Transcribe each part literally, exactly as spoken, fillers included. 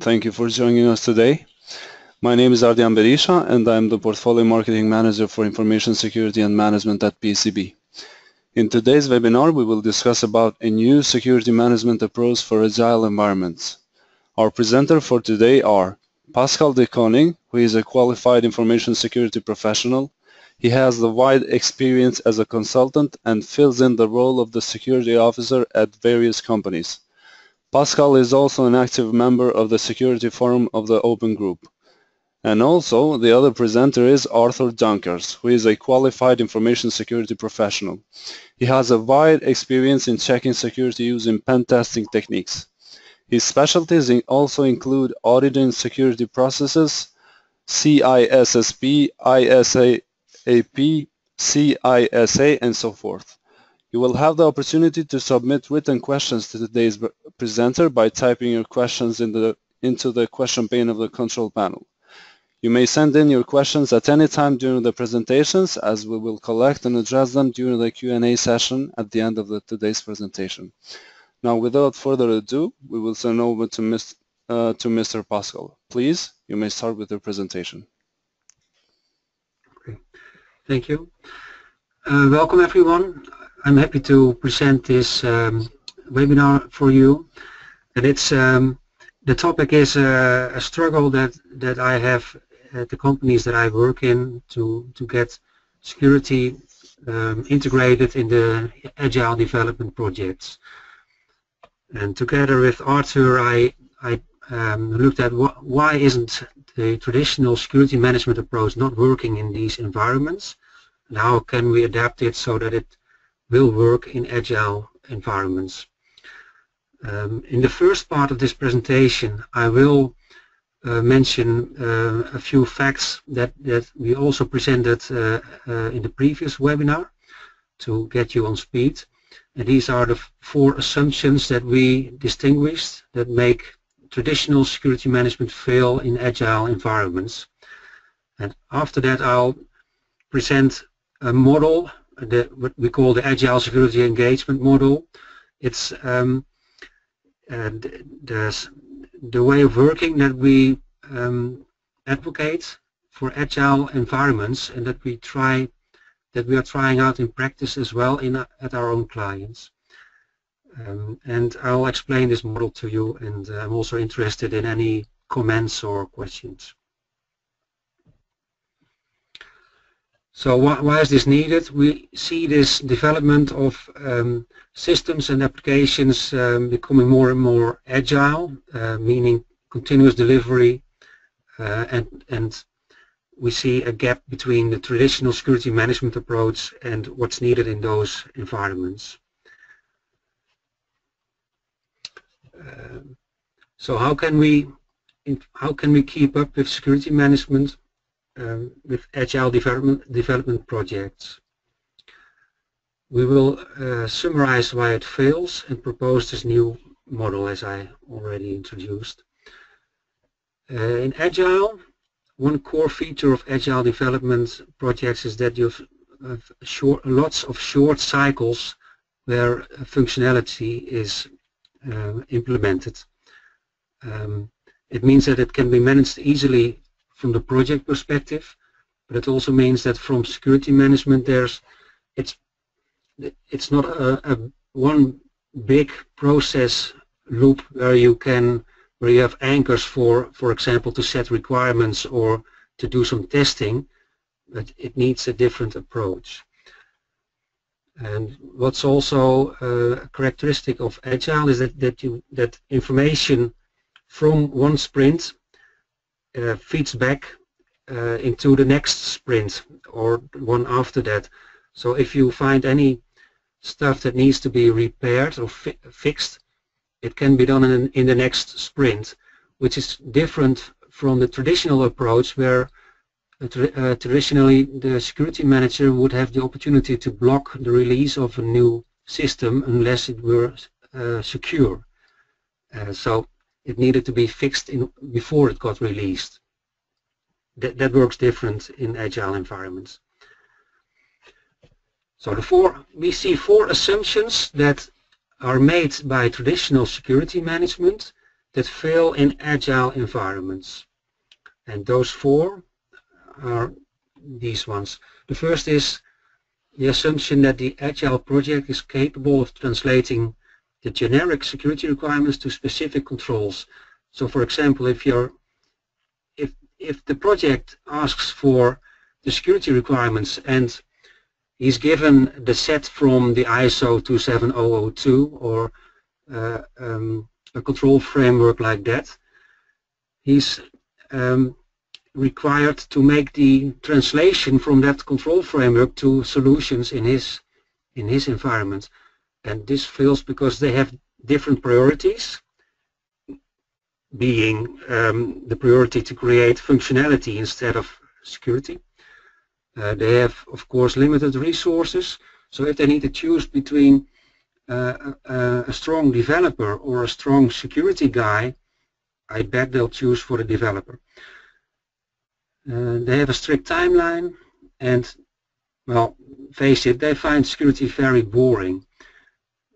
Thank you for joining us today. My name is Ardian Berisha, and I'm the Portfolio Marketing Manager for Information Security and Management at P C B. In today's webinar, we will discuss about a new security management approach for agile environments. Our presenter for today are Pascal De Koning, who is a qualified information security professional. He has the wide experience as a consultant and fills in the role of the security officer at various companies. Pascal is also an active member of the Security Forum of the Open Group. And also, the other presenter is Arthur Junkers, who is a qualified information security professional. He has a wide experience in checking security using pen testing techniques. His specialties also include auditing security processes, C I S S P, I S A A P, C I S A, and so forth. You will have the opportunity to submit written questions to today's presenter by typing your questions in the, into the question pane of the control panel. You may send in your questions at any time during the presentations, as we will collect and address them during the Q and A session at the end of the, today's presentation. Now, without further ado, we will turn over to, Miz, uh, to Mister Pascal. Please, you may start with your presentation. Okay. Thank you. Uh, welcome, everyone. I'm happy to present this um, webinar for you, and it's um, the topic is uh, a struggle that that I have at the companies that I work in to to get security um, integrated in the agile development projects. And together with Arthur, I I um, looked at wh why isn't the traditional security management approach not working in these environments, and how can we adapt it so that it will work in agile environments. Um, in the first part of this presentation, I will uh, mention uh, a few facts that, that we also presented uh, uh, in the previous webinar to get you on speed. And these are the four assumptions that we distinguished that make traditional security management fail in agile environments. And after that, I'll present a model, The, what we call the Agile Security Engagement Model. It's um, uh, the, the way of working that we um, advocate for agile environments, and that we try, that we are trying out in practice as well in uh, at our own clients. Um, and I'll explain this model to you, and I'm also interested in any comments or questions. So why, why is this needed? We see this development of um, systems and applications um, becoming more and more agile, uh, meaning continuous delivery, uh, and, and we see a gap between the traditional security management approach and what's needed in those environments. Uh, so how can we how can we keep up with security management? Um, with agile development, development projects. We will uh, summarize why it fails and propose this new model, as I already introduced. Uh, in agile, one core feature of agile development projects is that you have, have short, lots of short cycles where functionality is uh, implemented. Um, it means that it can be managed easily from the project perspective, but it also means that from security management, there's it's it's not a, a one big process loop where you can where you have anchors for, for example, to set requirements or to do some testing, but it needs a different approach. And what's also a characteristic of agile is that that you that information from one sprint Uh, feeds back uh, into the next sprint or one after that. So if you find any stuff that needs to be repaired or fi fixed, it can be done in, in the next sprint, which is different from the traditional approach where uh, tra uh, traditionally the security manager would have the opportunity to block the release of a new system unless it were uh, secure. Uh, so it needed to be fixed in, before it got released. That, that works different in agile environments. So the four, we see four assumptions that are made by traditional security management that fail in agile environments. And those four are these ones. The first is the assumption that the agile project is capable of translating the generic security requirements to specific controls. So for example, if you're if if the project asks for the security requirements and he's given the set from the I S O two seven zero zero two or uh, um, a control framework like that, he's um, required to make the translation from that control framework to solutions in his in his environment. And this fails because they have different priorities, being um, the priority to create functionality instead of security. Uh, they have, of course, limited resources, so if they need to choose between uh, a, a strong developer or a strong security guy, I bet they'll choose for the developer. Uh, they have a strict timeline and, well, face it, they find security very boring.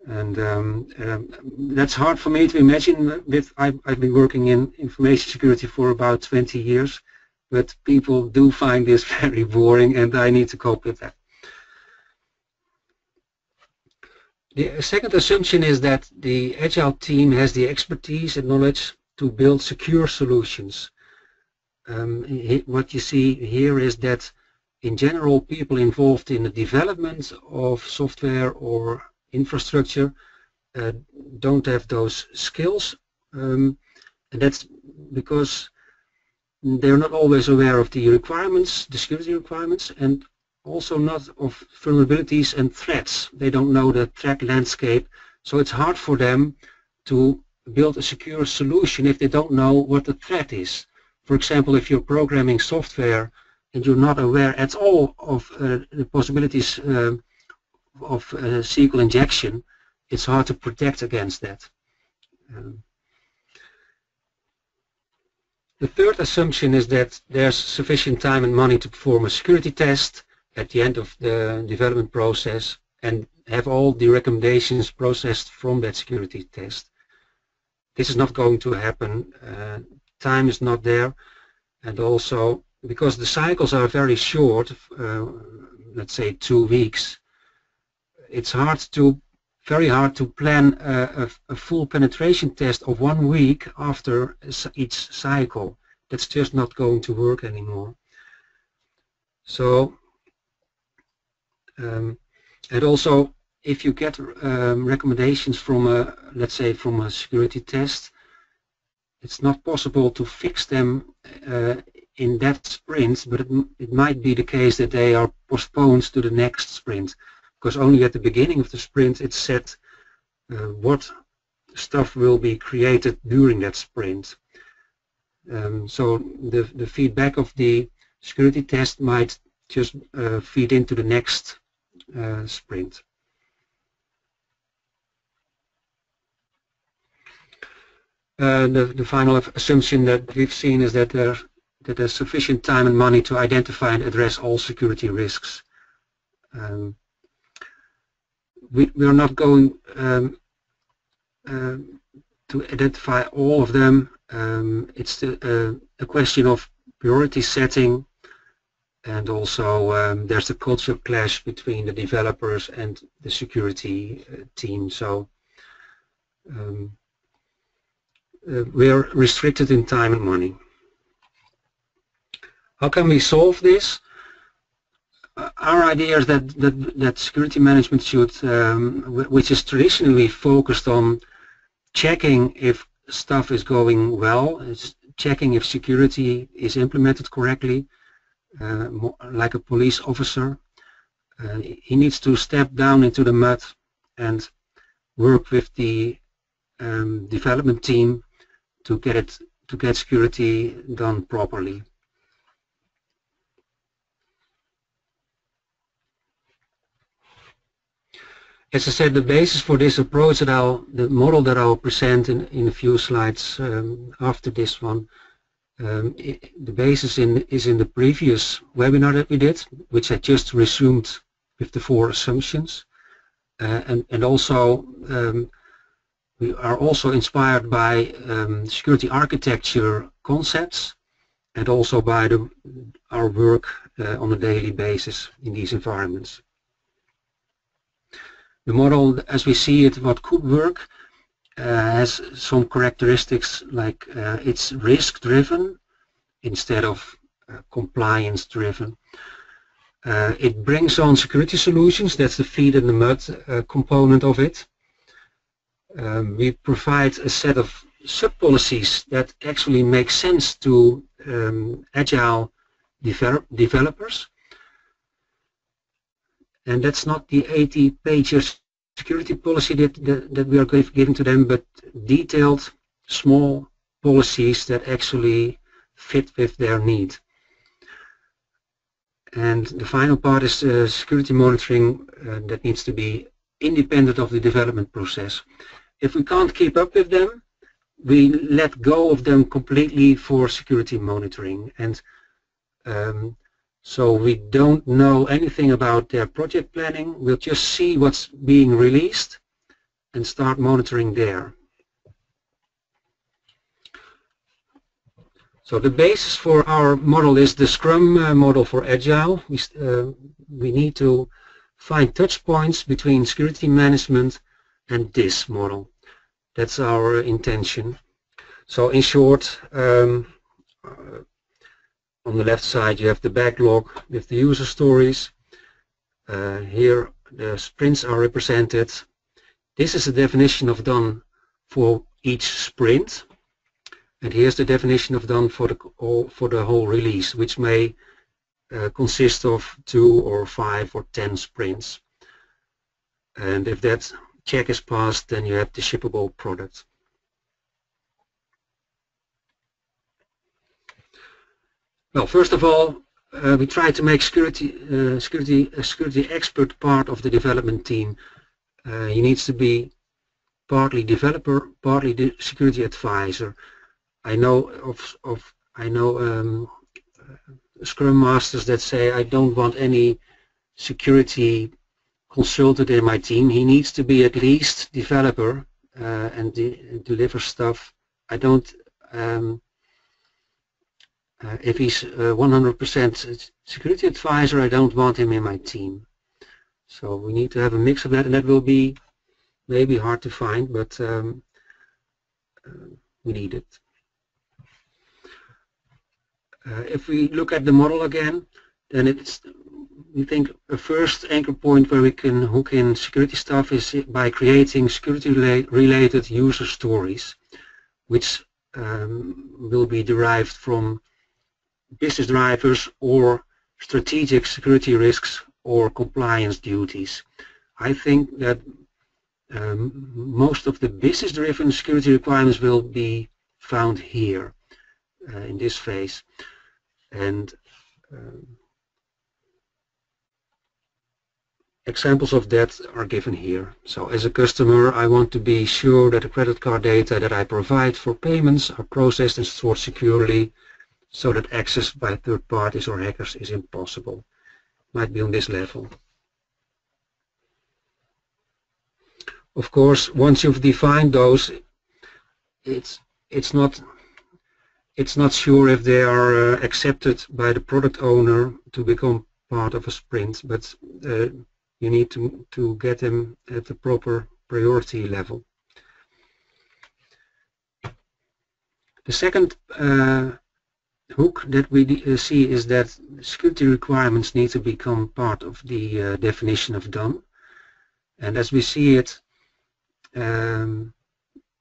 And um, um, that's hard for me to imagine. With I've, I've been working in information security for about twenty years, but people do find this very boring, and I need to cope with that. The second assumption is that the agile team has the expertise and knowledge to build secure solutions. Um, what you see here is that, in general, people involved in the development of software or infrastructure uh, don't have those skills, um, and that's because they're not always aware of the requirements, the security requirements, and also not of vulnerabilities and threats. They don't know the threat landscape, so it's hard for them to build a secure solution if they don't know what the threat is. For example, if you're programming software and you're not aware at all of uh, the possibilities uh, of uh, S Q L injection, it's hard to protect against that. Um, the third assumption is that there's sufficient time and money to perform a security test at the end of the development process and have all the recommendations processed from that security test. This is not going to happen. Uh, time is not there, and also because the cycles are very short, uh, let's say two weeks, it's hard to, very hard to plan a, a, a full penetration test of one week after each cycle. That's just not going to work anymore. So, um, and also if you get um, recommendations from a, let's say from a security test, it's not possible to fix them uh, in that sprint, but it, it might be the case that they are postponed to the next sprint. Because only at the beginning of the sprint it's set uh, what stuff will be created during that sprint. Um, so the, the feedback of the security test might just uh, feed into the next uh, sprint. Uh, the, the final assumption that we've seen is that, there, that there's sufficient time and money to identify and address all security risks. Um, We, we are not going um, uh, to identify all of them. Um, it's the, uh, a question of priority setting, and also um, there's a culture clash between the developers and the security uh, team. So um, uh, we are restricted in time and money. How can we solve this? Our idea is that, that, that security management should, um, which is traditionally focused on checking if stuff is going well, it's checking if security is implemented correctly, uh, more like a police officer. Uh, he needs to step down into the mud and work with the um, development team to get it, to get security done properly. As I said, the basis for this approach, that I'll, the model that I'll present in, in a few slides um, after this one, um, it, the basis in, is in the previous webinar that we did, which I just resumed with the four assumptions. Uh, and, and also um, We are also inspired by um, security architecture concepts and also by the, our work uh, on a daily basis in these environments. The model, as we see it, what could work, uh, has some characteristics like uh, it's risk-driven instead of uh, compliance-driven. Uh, it brings on security solutions, that's the feed in the mud uh, component of it. Um, we provide a set of sub-policies that actually make sense to um, agile develop developers. And that's not the eighty pages security policy that, that, that we are giving to them, but detailed, small policies that actually fit with their need. And the final part is uh, security monitoring uh, that needs to be independent of the development process. If we can't keep up with them, we let go of them completely for security monitoring. And um, so we don't know anything about their project planning. We'll just see what's being released and start monitoring there. So the basis for our model is the Scrum uh, model for Agile. We, uh, we need to find touch points between security management and this model. That's our intention. So in short, um, uh, on the left side you have the backlog with the user stories. Uh, here the sprints are represented. This is a definition of done for each sprint. And here's the definition of done for the, all, for the whole release, which may uh, consist of two or five or ten sprints. And if that check is passed, then you have the shippable product. Well, first of all, uh, we try to make security, uh, security, a security expert part of the development team. Uh, he needs to be partly developer, partly the security advisor. I know of, of I know um, Scrum masters that say, I don't want any security consultant in my team. He needs to be at least developer uh, and de deliver stuff. I don't. Um, Uh, if he's one hundred percent uh, security advisor, I don't want him in my team. So we need to have a mix of that, and that will be maybe hard to find, but um, uh, we need it. Uh, if we look at the model again, then it's, we think a first anchor point where we can hook in security stuff is by creating security-related user stories, which um, will be derived from business drivers or strategic security risks or compliance duties. I think that um, most of the business-driven security requirements will be found here uh, in this phase. And um, examples of that are given here. So as a customer, I want to be sure that the credit card data that I provide for payments are processed and stored securely, so that access by third parties or hackers is impossible. Might be on this level. Of course, once you've defined those, it's it's not it's not sure if they are uh, accepted by the product owner to become part of a sprint, but uh, you need to to get them at the proper priority level. The second uh, hook that we see is that security requirements need to become part of the uh, definition of done. And as we see it, um,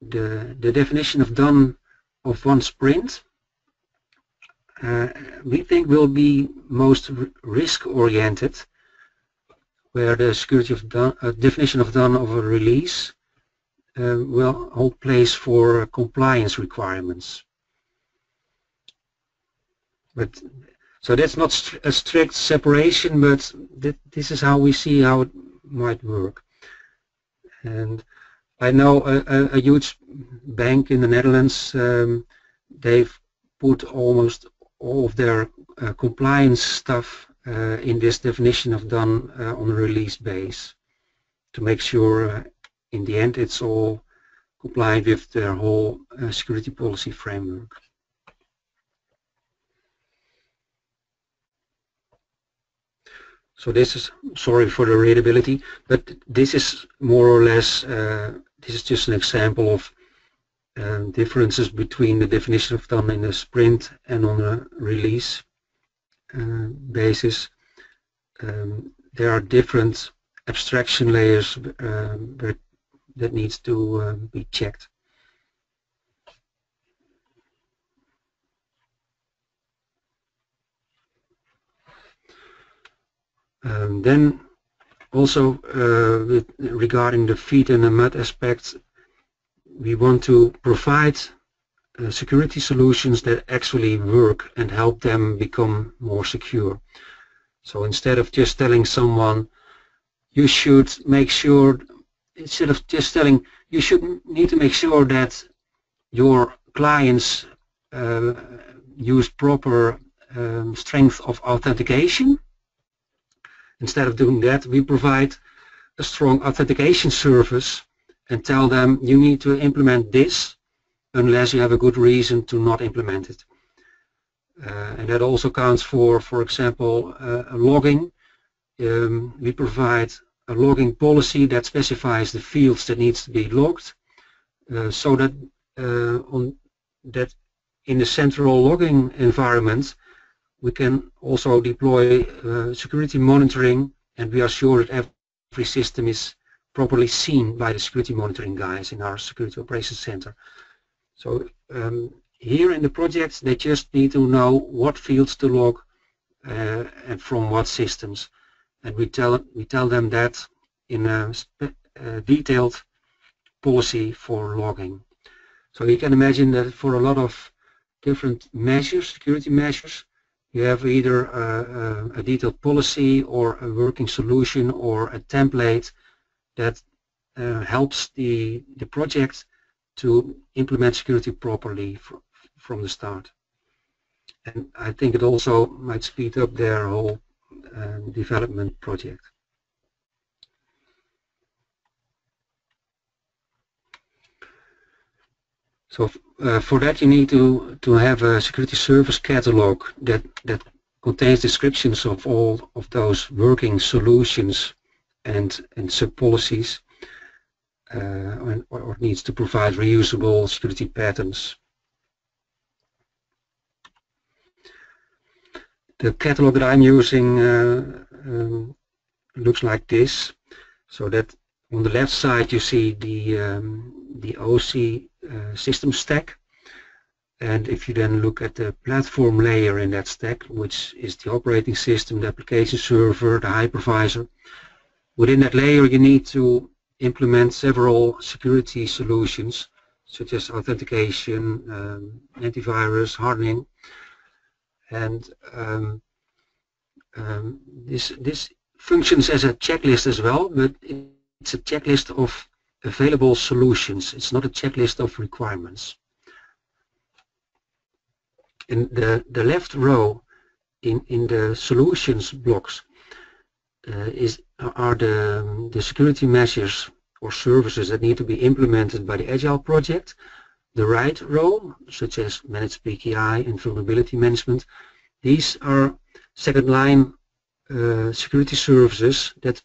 the, the definition of done of one sprint, uh, we think will be most risk-oriented, where the security of done, uh, definition of done of a release uh, will hold place for uh, compliance requirements. But so that's not st a strict separation, but th this is how we see how it might work. And I know a, a, a huge bank in the Netherlands, um, they've put almost all of their uh, compliance stuff uh, in this definition of done uh, on a release base to make sure uh, in the end it's all comply with their whole uh, security policy framework. So this is, sorry for the readability, but this is more or less, uh, this is just an example of um, differences between the definition of done in a sprint and on a release uh, basis. Um, there are different abstraction layers uh, that needs to uh, be checked. Um, then also uh, with, regarding the feet and the mud aspects, we want to provide uh, security solutions that actually work and help them become more secure. So instead of just telling someone, you should make sure, instead of just telling, you should need to make sure that your clients uh, use proper um, strength of authentication. Instead of doing that, we provide a strong authentication service and tell them you need to implement this unless you have a good reason to not implement it. Uh, and that also counts for, for example, uh, logging. Um, we provide a logging policy that specifies the fields that needs to be logged, uh, so that uh, on that in the central logging environment, we can also deploy uh, security monitoring, and we are sure that every system is properly seen by the security monitoring guys in our security operations center. So um, here in the project, they just need to know what fields to log uh, and from what systems, and we tell we tell them that in a, spe a detailed policy for logging. So you can imagine that for a lot of different measures, security measures, you have either a, a, a detailed policy or a working solution or a template that uh, helps the, the project to implement security properly fr from the start. And I think it also might speed up their whole uh, development project. So uh, for that you need to, to have a security service catalog that, that contains descriptions of all of those working solutions and, and sub-policies, uh, and, or, or needs to provide reusable security patterns. The catalog that I'm using uh, um, looks like this, so that on the left side you see the, um, the O S I Uh, system stack, and if you then look at the platform layer in that stack, which is the operating system, the application server, the hypervisor, within that layer you need to implement several security solutions such as authentication, um, antivirus, hardening, and um, um, this, this functions as a checklist as well, but it's a checklist of available solutions. It's not a checklist of requirements. In the, the left row in, in the solutions blocks uh, is, are the, the security measures or services that need to be implemented by the Agile project. The right row, such as managed P K I and vulnerability management, these are second line uh, security services that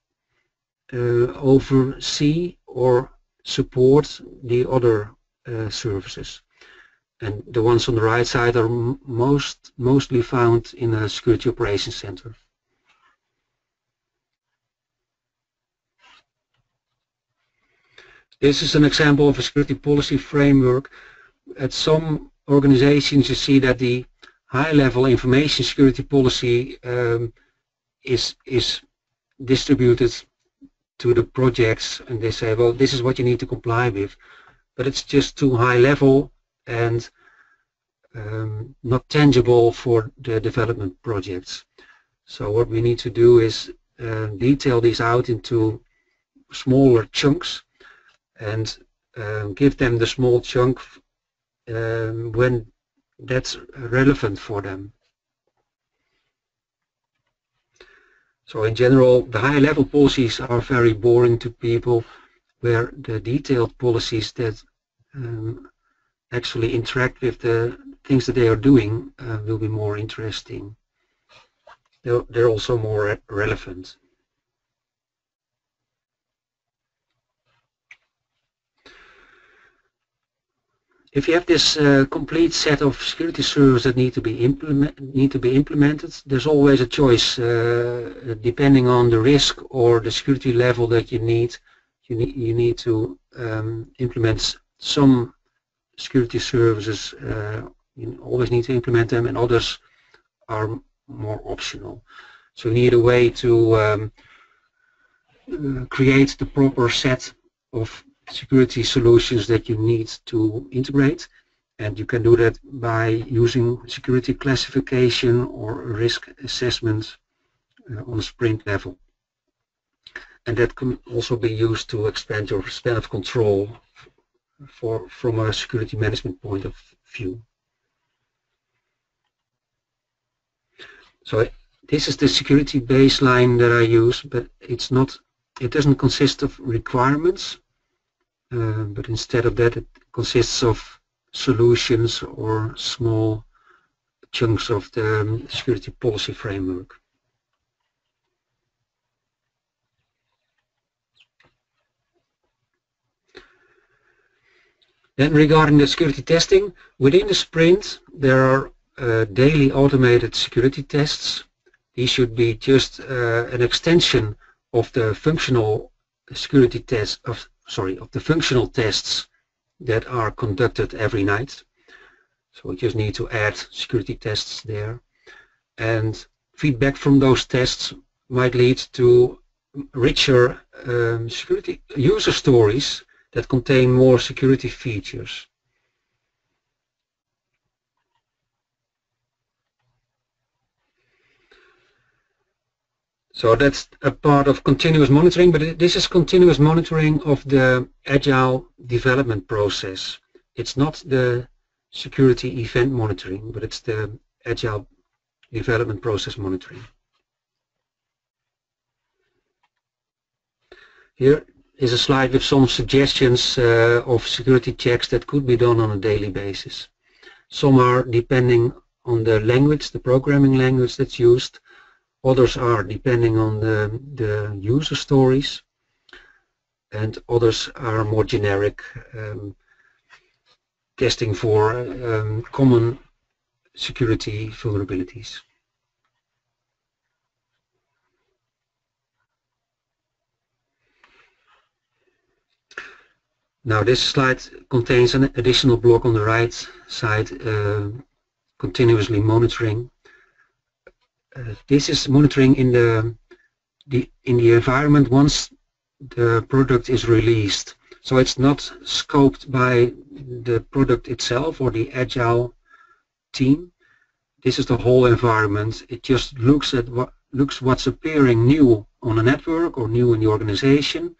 uh, oversee or support the other uh, services, and the ones on the right side are most mostly found in a security operations center. This is an example of a security policy framework. At some organizations you see that the high-level information security policy um, is is distributed to the projects, and they say, well, this is what you need to comply with, but it's just too high level and um, not tangible for the development projects. So what we need to do is uh, detail these out into smaller chunks and um, give them the small chunk um, when that's relevant for them. So in general, the high-level policies are very boring to people, where the detailed policies that um, actually interact with the things that they are doing uh, will be more interesting. They're, they're also more re relevant. If you have this uh, complete set of security services that need to be implement need to be implemented, there's always a choice uh, depending on the risk or the security level that you need. You need you need to um, implement some security services. Uh, you always need to implement them, and others are more optional. So you need a way to um, uh, create the proper set of security solutions that you need to integrate, and you can do that by using security classification or risk assessment uh, on a sprint level. And that can also be used to expand your span of control for, from a security management point of view. So this is the security baseline that I use, but it's not, it doesn't consist of requirements. Uh, but instead of that, it consists of solutions or small chunks of the um, security policy framework. Then regarding the security testing, within the sprint there are uh, daily automated security tests. These should be just uh, an extension of the functional security tests of sorry, of the functional tests that are conducted every night. So we just need to add security tests there. And feedback from those tests might lead to richer um, security user stories that contain more security features. So that's a part of continuous monitoring, but this is continuous monitoring of the agile development process. It's not the security event monitoring, but it's the agile development process monitoring. Here is a slide with some suggestions uh, of security checks that could be done on a daily basis. Some are depending on the language, the programming language that's used. Others are depending on the, the user stories, and others are more generic, um, testing for um, common security vulnerabilities. Now this slide contains an additional block on the right side, uh, continuously monitoring. Uh, this is monitoring in the, the in the environment once the product is released. So it's not scoped by the product itself or the agile team. This is the whole environment. It just looks at what looks what's appearing new on a network or new in the organization.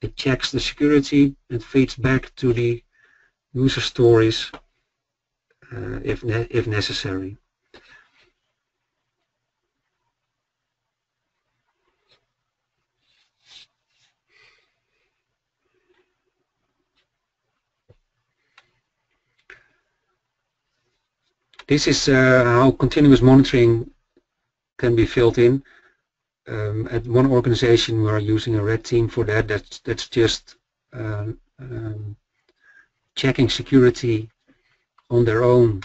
It checks the security and feeds back to the user stories uh, if ne if necessary. This is uh, how continuous monitoring can be filled in. Um, at one organization we are using a red team for that. That's, that's just uh, um, checking security on their own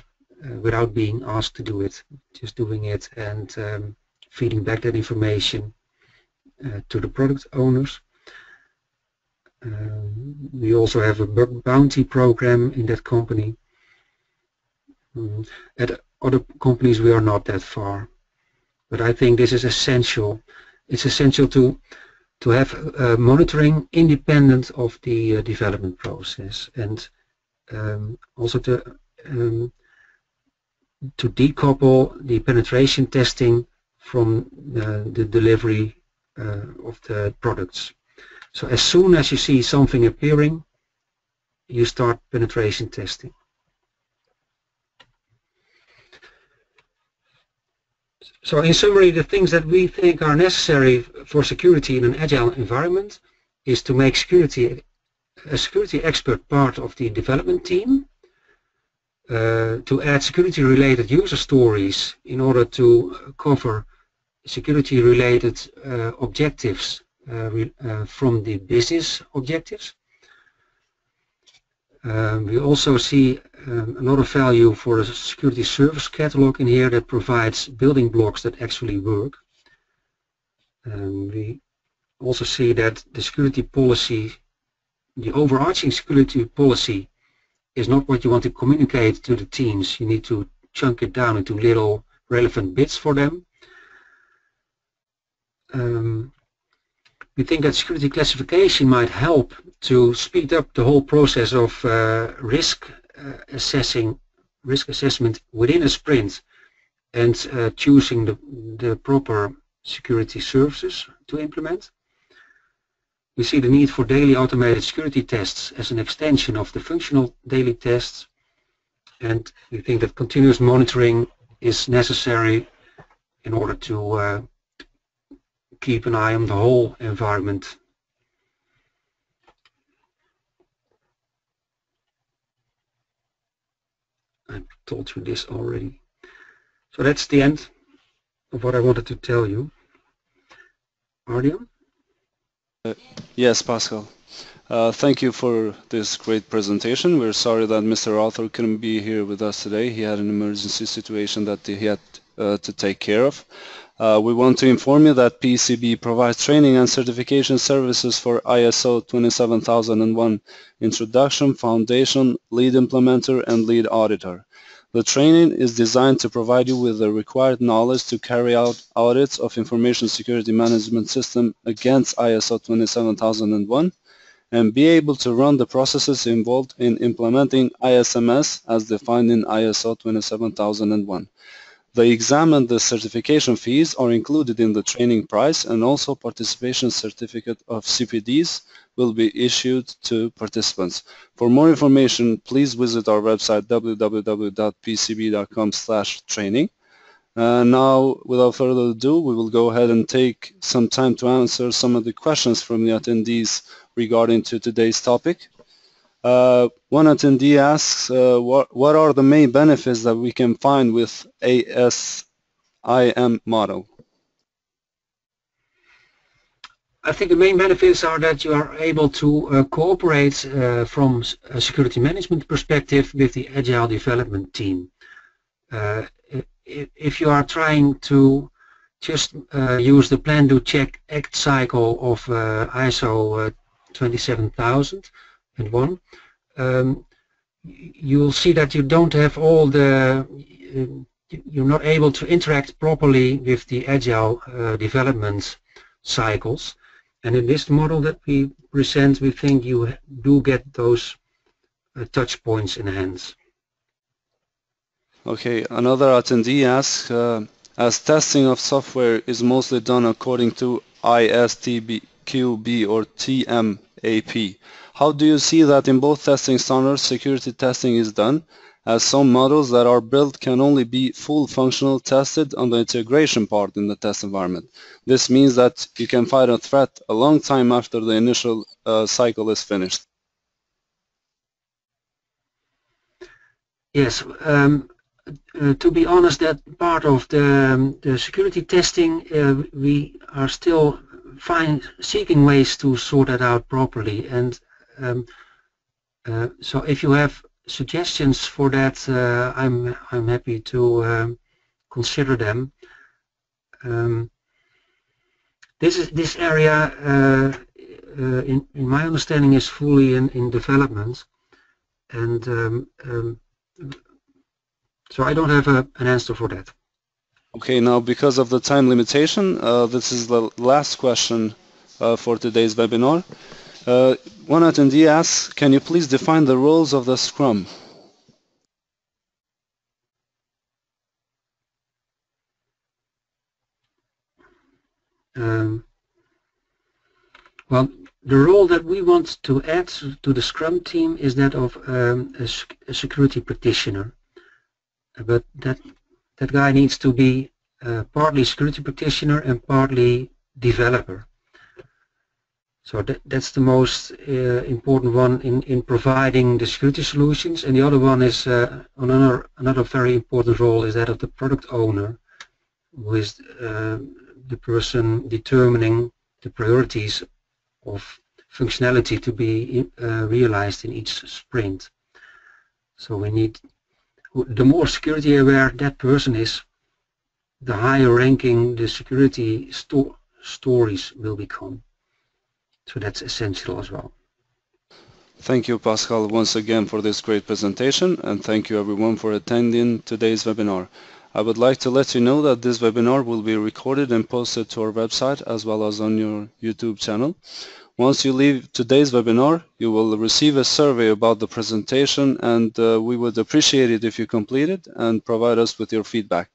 uh, without being asked to do it. Just doing it and um, feeding back that information uh, to the product owners. Um, we also have a bug bounty program in that company. At other companies we are not that far, but I think this is essential. It's essential to to have uh, monitoring independent of the uh, development process, and um, also to um, to decouple the penetration testing from uh, the delivery uh, of the products. So as soon as you see something appearing, you start penetration testing. So in summary, the things that we think are necessary for security in an agile environment is to make security a security expert part of the development team uh, to add security-related user stories in order to cover security-related uh, objectives uh, re uh, from the business objectives. Um, we also see um, another value for a security service catalog in here that provides building blocks that actually work. Um, we also see that the security policy, the overarching security policy, is not what you want to communicate to the teams. You need to chunk it down into little relevant bits for them. Um, We think that security classification might help to speed up the whole process of uh, risk uh, assessing, risk assessment within a sprint, and uh, choosing the, the proper security services to implement. We see the need for daily automated security tests as an extension of the functional daily tests, and we think that continuous monitoring is necessary in order to uh, keep an eye on the whole environment. I told you this already. So that's the end of what I wanted to tell you. Ardian? Uh, yes, Pascal. Uh, thank you for this great presentation. We're sorry that Mister Arthur couldn't be here with us today. He had an emergency situation that he had uh, to take care of. Uh, we want to inform you that P C B provides training and certification services for I S O twenty-seven thousand one Introduction, Foundation, Lead Implementer, and Lead Auditor. The training is designed to provide you with the required knowledge to carry out audits of information security management system against I S O twenty-seven thousand one and be able to run the processes involved in implementing I S M S as defined in I S O twenty-seven thousand one. The exam and the certification fees are included in the training price, and also participation certificate of C P Ds will be issued to participants. For more information, please visit our website w w w dot p c b dot com slash training. Uh, now, without further ado, we will go ahead and take some time to answer some of the questions from the attendees regarding to today's topic. Uh, one attendee asks, uh, what, what are the main benefits that we can find with A S I M model? I think the main benefits are that you are able to uh, cooperate uh, from a security management perspective with the agile development team. Uh, if you are trying to just uh, use the plan, do, check, act cycle of uh, I S O twenty-seven thousand, and one, um, you'll see that you don't have all the, uh, you're not able to interact properly with the agile uh, development cycles. And in this model that we present, we think you do get those uh, touch points in hands. Okay, another attendee asks, uh, as testing of software is mostly done according to I S T Q B or T M A P, how do you see that in both testing standards security testing is done, as some models that are built can only be full functional tested on the integration part in the test environment? This means that you can fight a threat a long time after the initial uh, cycle is finished. Yes, um, uh, to be honest, that part of the, um, the security testing, uh, we are still find, seeking ways to sort that out properly. And Um, uh, so if you have suggestions for that, uh, I'm I'm happy to um, consider them. Um, this is this area, uh, uh, in in my understanding, is fully in in development, and um, um, so I don't have a, an answer for that. Okay. Now, because of the time limitation, uh, this is the last question uh, for today's webinar. Uh, one attendee asks, can you please define the roles of the Scrum? Um, well, the role that we want to add to the Scrum team is that of um, a, sc a security practitioner. But that, that guy needs to be uh, partly security practitioner and partly developer. So that, that's the most uh, important one in, in providing the security solutions. And the other one is uh, another, another very important role is that of the product owner, who is uh, the person determining the priorities of functionality to be uh, realized in each sprint. So we need, the more security aware that person is, the higher ranking the security sto- stories will become. So that's essential as well. Thank you, Pascal, once again for this great presentation, and thank you everyone for attending today's webinar. I would like to let you know that this webinar will be recorded and posted to our website as well as on your YouTube channel. Once you leave today's webinar, you will receive a survey about the presentation, and uh, we would appreciate it if you complete it and provide us with your feedback.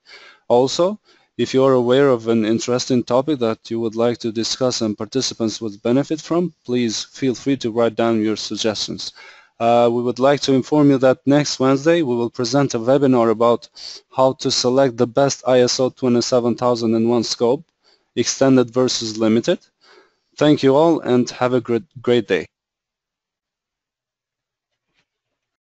Also, if you are aware of an interesting topic that you would like to discuss and participants would benefit from, please feel free to write down your suggestions. Uh, we would like to inform you that next Wednesday we will present a webinar about how to select the best I S O twenty-seven thousand one scope, extended versus limited. Thank you all and have a great, great day.